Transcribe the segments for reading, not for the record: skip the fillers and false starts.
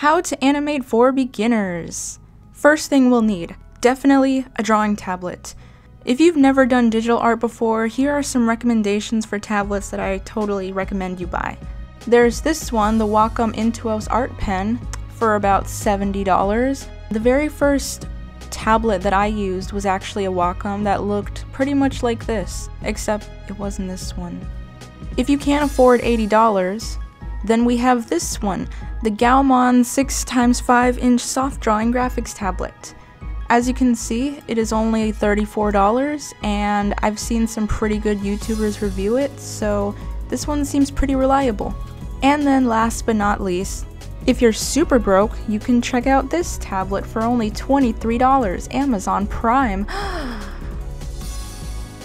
How to animate for beginners. First thing we'll need, definitely a drawing tablet. If you've never done digital art before, here are some recommendations for tablets that I totally recommend you buy. There's this one, the Wacom Intuos Art Pen, for about $70. The very first tablet that I used was actually a Wacom that looked pretty much like this, except it wasn't this one. If you can't afford $80, then we have this one, the Gaomon 6x5-inch soft drawing graphics tablet. As you can see, it is only $34, and I've seen some pretty good YouTubers review it, so this one seems pretty reliable. And then last but not least, if you're super broke, you can check out this tablet for only $23, Amazon Prime.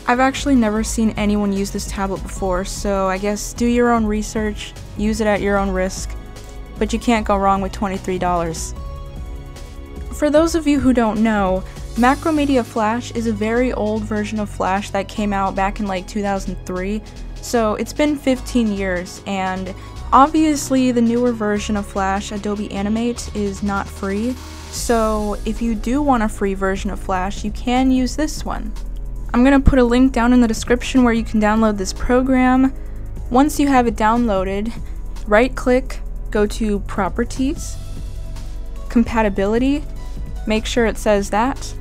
I've actually never seen anyone use this tablet before, so I guess do your own research, use it at your own risk. But you can't go wrong with $23. For those of you who don't know, Macromedia Flash is a very old version of Flash that came out back in like 2003, so it's been 15 years, and obviously the newer version of Flash, Adobe Animate, is not free, so if you do want a free version of Flash, you can use this one. I'm gonna put a link down in the description where you can download this program. Once you have it downloaded, right-click, go to Properties, Compatibility, make sure it says that.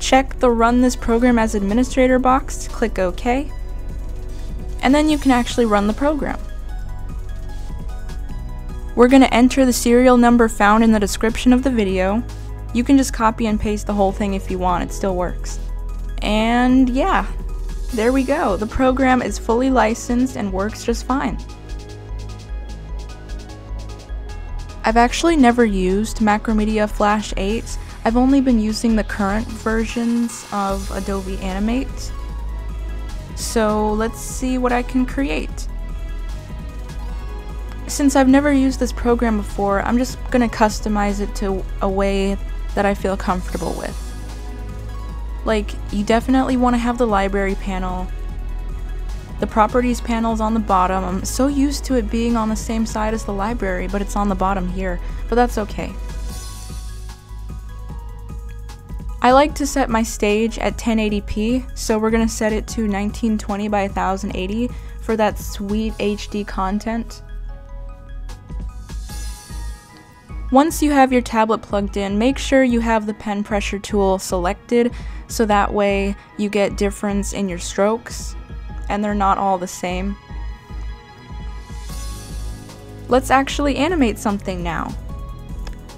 Check the Run this program as administrator box, click OK, and then you can actually run the program. We're going to enter the serial number found in the description of the video. You can just copy and paste the whole thing if you want, it still works. And yeah. There we go, the program is fully licensed and works just fine. I've actually never used Macromedia Flash 8, I've only been using the current versions of Adobe Animate. So let's see what I can create. Since I've never used this program before, I'm just going to customize it to a way that I feel comfortable with. Like, you definitely want to have the library panel. The properties panel is on the bottom. I'm so used to it being on the same side as the library, but it's on the bottom here, but that's okay. I like to set my stage at 1080p, so we're gonna set it to 1920 by 1080 for that sweet HD content. Once you have your tablet plugged in, make sure you have the pen pressure tool selected so that way you get difference in your strokes and they're not all the same. Let's actually animate something now.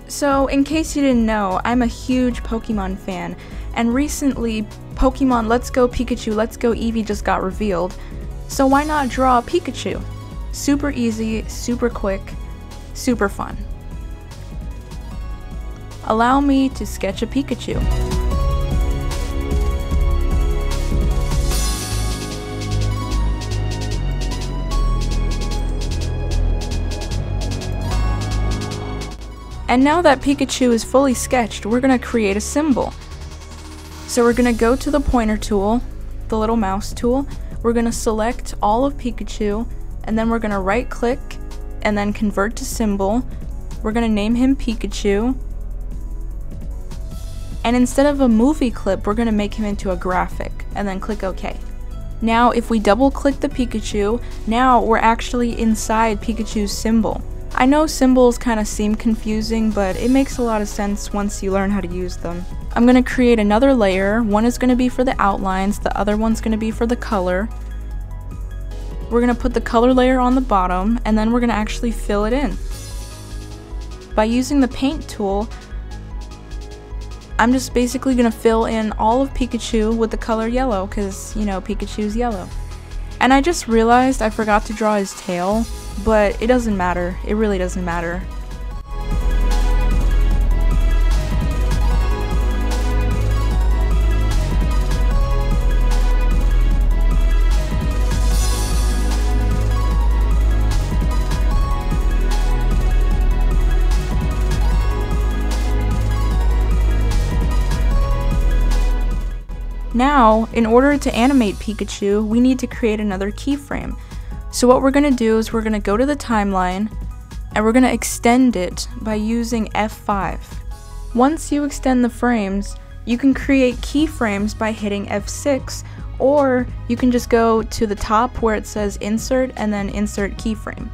So in case you didn't know, I'm a huge Pokemon fan, and recently Pokemon Let's Go Pikachu, Let's Go Eevee just got revealed, so why not draw a Pikachu? Super easy, super quick, super fun. Allow me to sketch a Pikachu. And now that Pikachu is fully sketched, we're going to create a symbol. So we're going to go to the pointer tool, the little mouse tool, we're going to select all of Pikachu, and then we're going to right click, and then convert to symbol. We're going to name him Pikachu. And instead of a movie clip, we're going to make him into a graphic, and then click OK. Now if we double click the Pikachu, now we're actually inside Pikachu's symbol. I know symbols kind of seem confusing, but it makes a lot of sense once you learn how to use them. I'm going to create another layer. One is going to be for the outlines, the other one's going to be for the color. We're going to put the color layer on the bottom, and then we're going to actually fill it in. By using the paint tool, I'm just basically going to fill in all of Pikachu with the color yellow because, you know, Pikachu's yellow. And I just realized I forgot to draw his tail, but it doesn't matter. It really doesn't matter. Now, in order to animate Pikachu, we need to create another keyframe. So what we're going to do is we're going to go to the timeline and we're going to extend it by using F5. Once you extend the frames, you can create keyframes by hitting F6, or you can just go to the top where it says insert and then insert keyframe.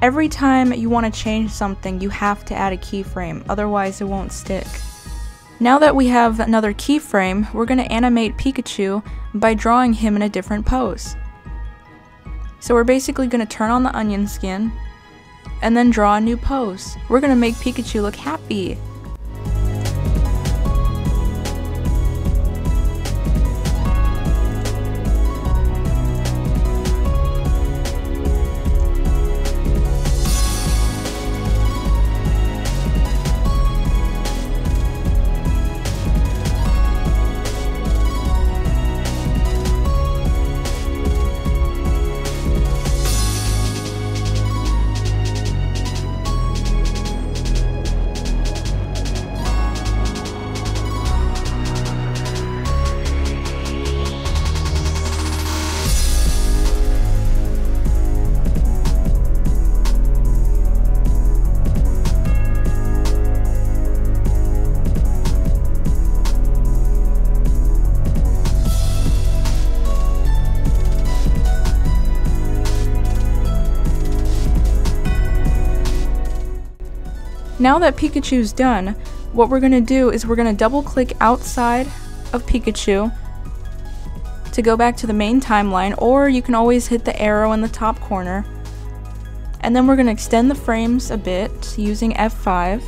Every time you want to change something, you have to add a keyframe, otherwise it won't stick. Now that we have another keyframe, we're going to animate Pikachu by drawing him in a different pose. So we're basically going to turn on the onion skin and then draw a new pose. We're going to make Pikachu look happy. Now that Pikachu's done, what we're going to do is we're going to double click outside of Pikachu to go back to the main timeline, or you can always hit the arrow in the top corner. And then we're going to extend the frames a bit using F5.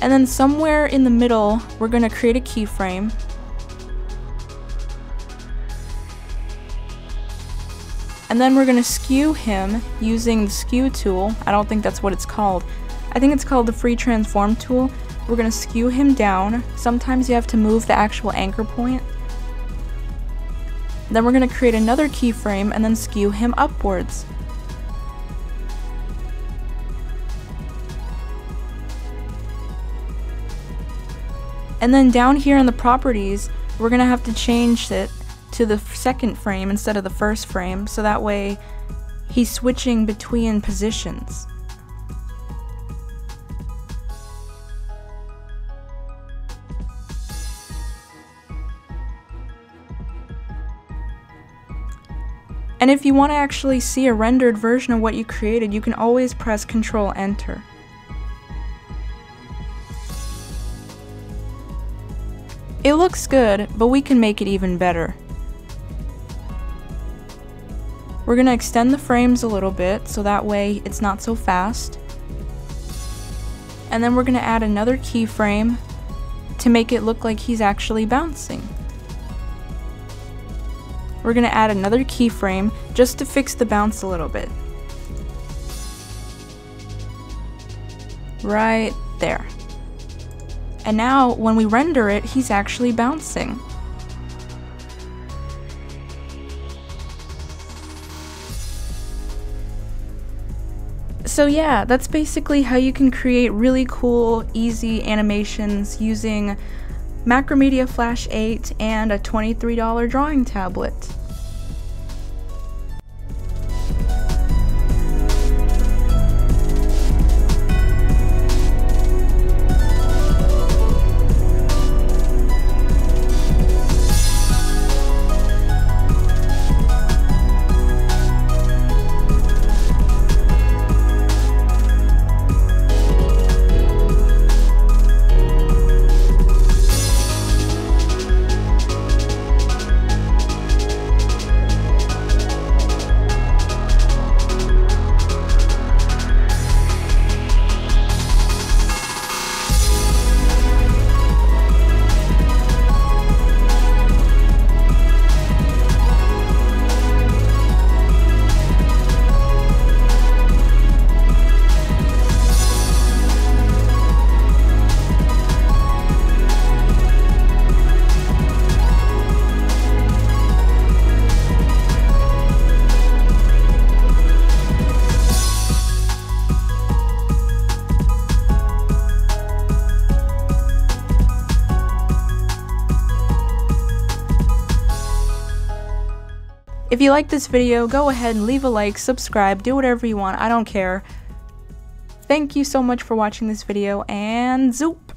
And then somewhere in the middle, we're going to create a keyframe. And then we're going to skew him using the skew tool. I don't think that's what it's called. I think it's called the free transform tool. We're going to skew him down. Sometimes you have to move the actual anchor point. Then we're going to create another keyframe and then skew him upwards. And then down here in the properties, we're going to have to change it to the second frame instead of the first frame, so that way he's switching between positions. And if you want to actually see a rendered version of what you created, you can always press Ctrl-Enter. It looks good, but we can make it even better. We're going to extend the frames a little bit so that way it's not so fast. And then we're going to add another keyframe to make it look like he's actually bouncing. We're going to add another keyframe just to fix the bounce a little bit. Right there. And now when we render it, he's actually bouncing. So yeah, that's basically how you can create really cool, easy animations using Macromedia Flash 8 and a $23 drawing tablet. If you like this video, go ahead and leave a like, subscribe, do whatever you want, I don't care. Thank you so much for watching this video, and zoop!